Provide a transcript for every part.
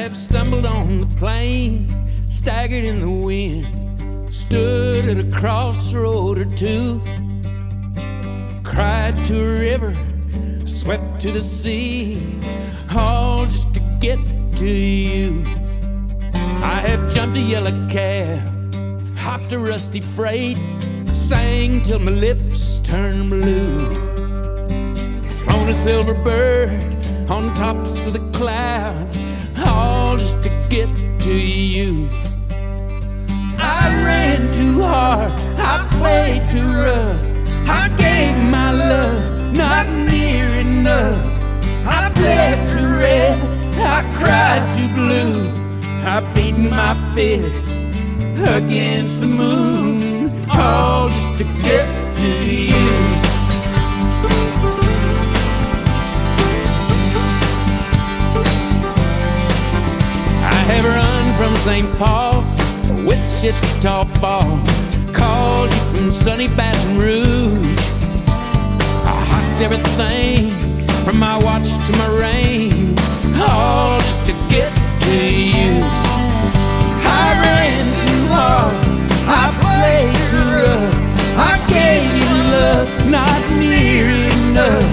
have stumbled on the plains, staggered in the wind, stood at a crossroad or two, cried to a river, swept to the sea, all just to get to you. I have jumped a yellow cab, hopped a rusty freight, sang till my lips turned blue, flown a silver bird on tops of the clouds, all just to get to you. I ran too hard, I played too rough, I gave my love not near enough. I bled too red, I cried too blue, I beat my fist against the moon, all just to get to you. I have run from St. Paul, Wichita Falls, called you from sunny Baton Rouge. I hocked everything from my watch to my rein, all just to get to you. I ran too hard, I played too rough, I gave you love not near enough.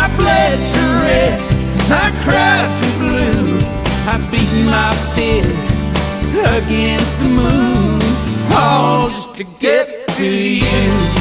I bled too red, I cried too blue, I beat my fist against the moon, all just to get to you.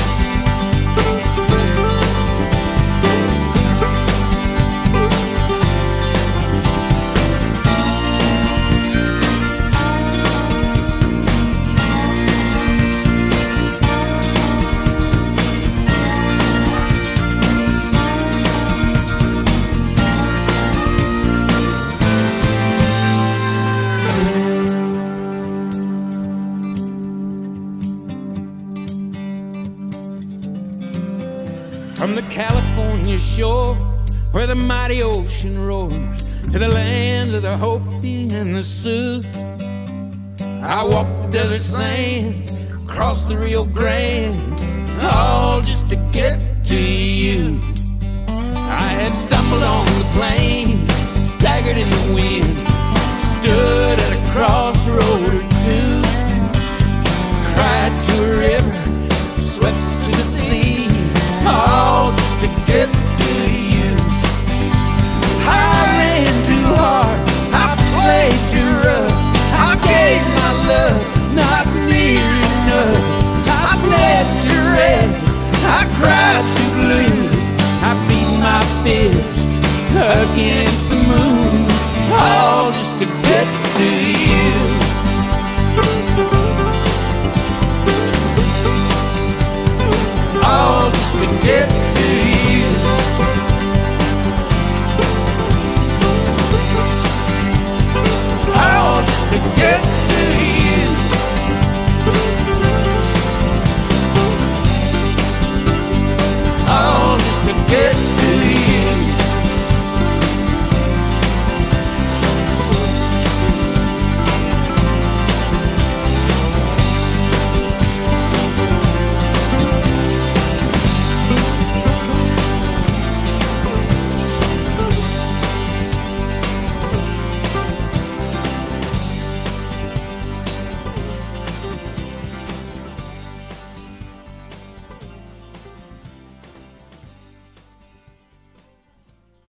From the California shore, where the mighty ocean roars, to the lands of the Hopi and the Sioux, I walked the desert sands, crossed the Rio Grande, all just to get to you. I had stumbled on the plains, staggered in the wind, stood at a crossroad or two, cried to a river, swept to the sea, all just to get to you. I ran too hard, I played too rough, I gave my love not near enough. I bled too red, I cried too blue, I beat my fist against the moon,